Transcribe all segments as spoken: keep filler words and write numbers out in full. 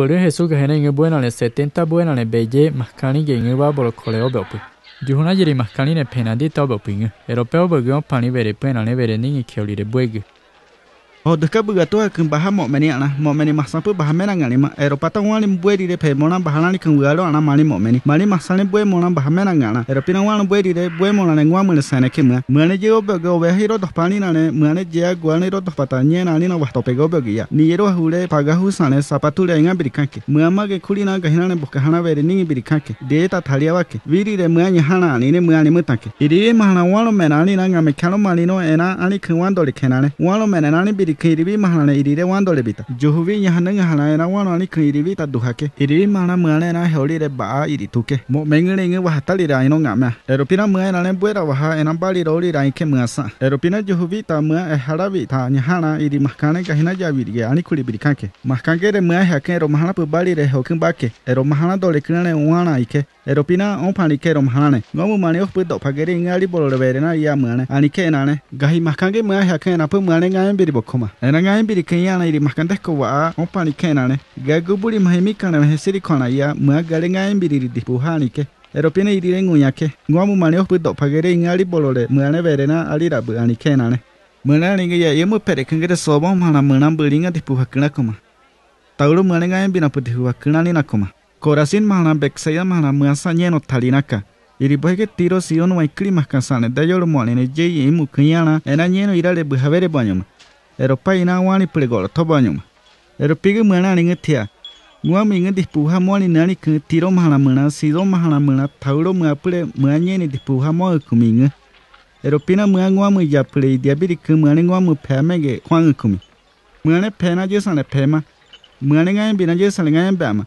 Pueblo de Jesús gajena inge buena le setenta buena le belle maskani ge inge ba bolo koleo beopi. Juhuna jiri maskani ne penadita beopi inge. Europeo begion pani vere pena ne vere ninge keoli de buege. Oh, dekat begitu akan baham mau meni ana, mau meni masa pun baham mena ngani ma. Eropa tu orang limbu di deh, mona bahana ni kenggalu ana mani mau meni. Mani masa ni buat mona baham mena ngana. Eropa ni orang limbu di deh, buat mona nengwa mulesane kemana. Mana jauh bego wahai roh pani nane, mana jauh guan roh patanya nani na wah topego begiya. Ni roh hule pagahusane sapatu leingan berikake. Mama ke kuli na kahina ne bukahana beringi berikake. Deh ta thaliawake. Viri deh mama nyahana ani ne mama limutake. Iri mahana orang mena ani nangame kalau mani no ena ani kengwan dole kenane. Orang mena ani beri Kiribi mahana irire wando lebita. Johuvi yahana yahana na wano ni kiribi ta duhake. Iriri mahana mahana na holi de ba irituke. Mo mengele ngi wahatali ra ino ngama. Eropina mahana na buera waha enambali roli ra ike masa. Eropina johuvi ta mahana eharavi ta yahana iri mahkane kahina javiri ani kuli birikake. Mahkange de mahana hake romahana pubali re hokin bake. Eromahana dole kinane wana ike. Eropina ompani ke romahane. Ngomu mane opu do pagere ngali bolo berena ya mahana ani ke nane. Gahi mahkange mahana hake na pu mahana ngai biribok. Enangai biri kenyana iri makandes kowa ompani kenane gagubuli mahimika na hesiri kona ya muagalengai biri dipuhanike eropina iri ngunyake ngwamu maneo pudok pagere ngali bolole muane verena alira buani kenane muane ngiya yemu pere kengere sobo mala munan bulinga dipuhakna koma taulu muane ngai bina pudihuakna lina koma korasin mala bekseya mala muasa nyeno talinaka iri boike tiro sion wai klima kasane dayolo muane jeyi yemu kenyana enanyeno irale buhavere banyoma Eropa ina wani peligol tobanyum. Eropiga mana ningetia. Guam ingat dipuha moni nani ke tiro mahala mana sido mahala mana tauro mengapule menganyeni dipuha mau kuming. Eropina mengaguam japule diabiri ke mengaguam pemege kuang kumi. Mengane pena jesane pema. Mengane ngayen bina jesane ngayen bama.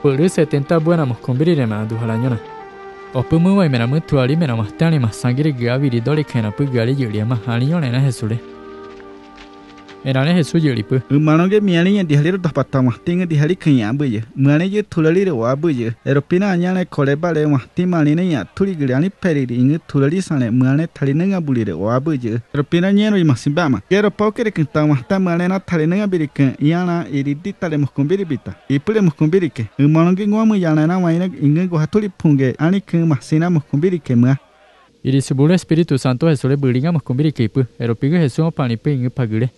Pueblo de setenta buenamos convirirema duhalañona. Opumu vai menamut tuali menamastani masangiri gaviri dole kena pu gali julia mahaliñona na Jesule. Enane Jesule julipu. Umanoge mialiña dihaliro tapata mastinga dihali kenya buye. Muaneje tulali rewa buye. Eropina anyane kolebale mastima liniña tuli giliani periri inge tulali sane muane talinenga bulire wa buye. Eropina ñero imasimbama. Kero pokere kinta mastama lena talinenga birike yana iridita le muskumbiribita. Ipule muskumbirike. Umanoge ngomu yana waina inge gohatuli punge anike masina muskumbirike ma. Iri sibulo Espíritu Santo Jesule bulinga muskumbirikipu. Eropiga Jesule panipe inge pagule.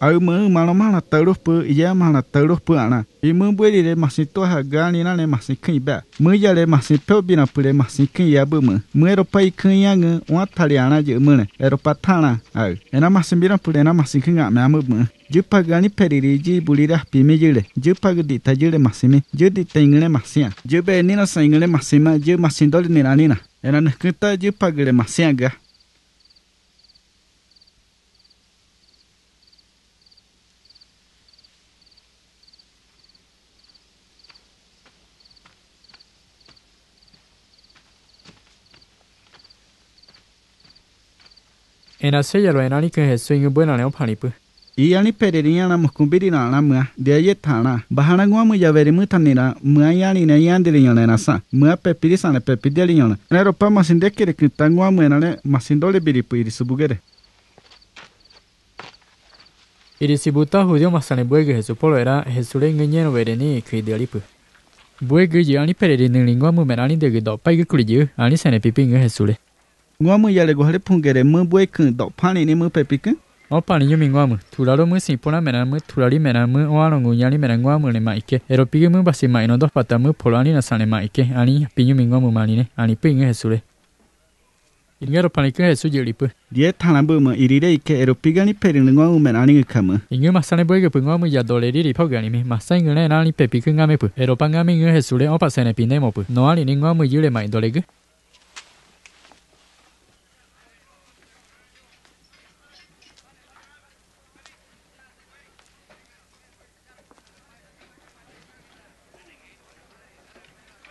Aku mahu malam-malam terus pun, ia malam terus pun ana. Ibu boleh le masih tua harga ni nale masih kaya. Mereka le masih perbina pule masih kaya bermu. Mereka ikanya ngan orang Thailand je mana. Eropa Thailand. Aku, ena masih bina pule ena masih kaya macam bermu. Jepang ni periri je boleh dah pimi je le. Jepang di Thailand masih me, jadi Thailand masih. Jepang ni nasi Thailand masih me, jadi masih dollar ni nani na. Ena nak kita Jepang le masih aga. Enase yalo enani ke Jesús inge buena leo panipu. Iani pererinya na muskumbirina na mua diaye thana. Bahana gua mua javeri mua thanina mua yani na yani dilinyona enasa. Mua pepirisa na pepidelinyona. Eropa masin dekere kita gua mua nale masin dole biripu iri subugere. Iri sibuta hudio masane buege Jesús polo era Jesús inge nyeno vereni ke dilipu. Buege iani pererina lingua mua menani degedo paiga kuliyu ani sene pipi inge Jesús. Guamu yale gohale pungere mu buekin dok pani ni mu pepikin. O pani yo minguamu. Tulalo mu simpona menamu tulali menamu oalongu yali menanguamu le maike. Eropigi mu basi maino dos patamu polani na sane maike. Ani pinyo minguamu maline. Ani pinge Jesule. Ingero panike Jesu jelipu. Die tanabu mu irire ike eropiga ni peringuamu menani ngikamu. Inge masane buege pinguamu ya doleri ripogani mi. Masa inge le nani pepikin ngamepu. Eropanga mi inge Jesule o pasene pinemopu. Noali ninguamu yule main dolege.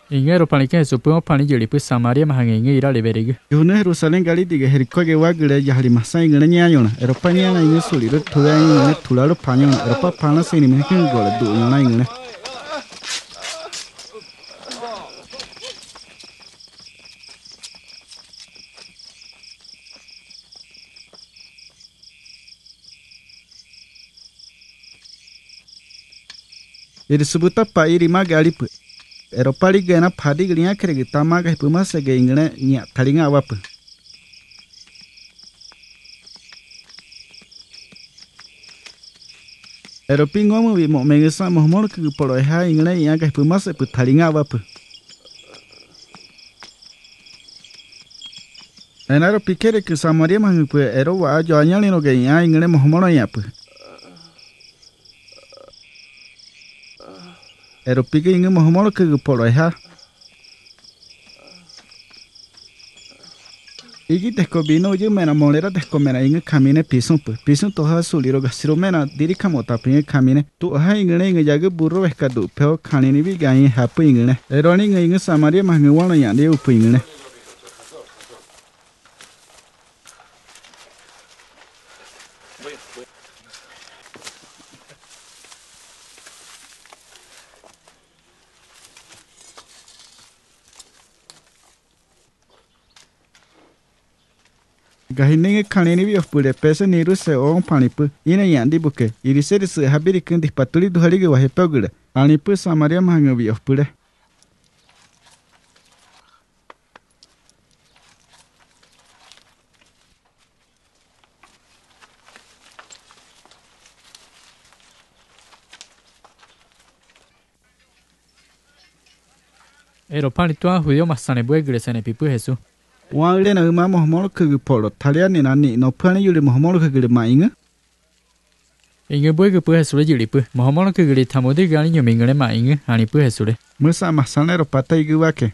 Ingero paniken supo panijeli pu Samaria mahangingi ira leberege. Yuna Jerusalem galiti ge heriko ge wagre yahli masai ngelenya yona. Europa nyana ingi soliro tuya ingi tularo panyo. Europa pana sini mekin gole du yona ingi. Iri subuta pa iri magalipu. Eropa liga na phadi giliya kregi tamaga hipumasa ge ingna nya thalinga awap. Eropingo mu bi mo megesa mohmor ke polo ha ingna nya ga hipumasa pu thalinga awap. Enaro pikere ke Samaria mah pu ero wa janya lino ge nya ingna mohmor nya pu. Ero pika inga mahomolo ke polo eha. Igi descobino uji mena molera descomena inga kamine pisum pu. Pisum toha suliro gasiro mena diri kamota pinga kamine. Tu aha inga inga jaga burro veskadu peo kanini bi gain hapu inga ne. Ero inga inga Samaria mahangi wano yande upu inga ne. Gahining kanini of pule pesa niru se on panipu in a yandi buke. It is said it's a habit in the patuli to Harigo Hepogula. Anipu Samaria Mangavi of Pule. Eropanitua, who you must sanebuegres and a people Jesu. One lena uma mohmolku polo, Talian and Anni, no panuli mohmolku mine. In your boy has readily put Mohomolku Tamodi Gan, you mingle mine, and he puts it. Musa Masanero Pataguake.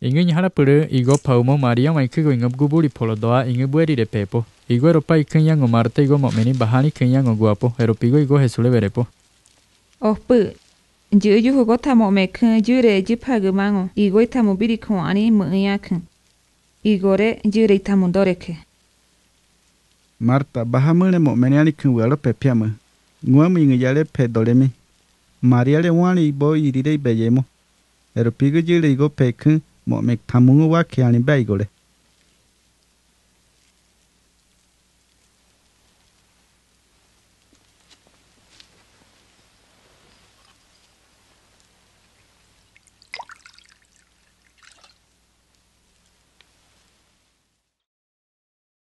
Ingin harapure igo paumo Maria maikugo inga guburi polo doa inga bueri de pepo. Igo eropa ikanyango Marta igo mokmeni bahani kanyango guapo. Eropigo igo jesule berepo. Ospu. Juju hugota mokmekan jure jipagumango. Igo itamubiri kuani muyakan. Igore jure itamundoreke. Marta bahamule mokmeniani kunguelo pepiama. Nguamu inga yale pedolemi. Maria le wani ibo iride beyemo. Eropigo jure igo pekan. Mo mek tamungo wa ke ani baigole.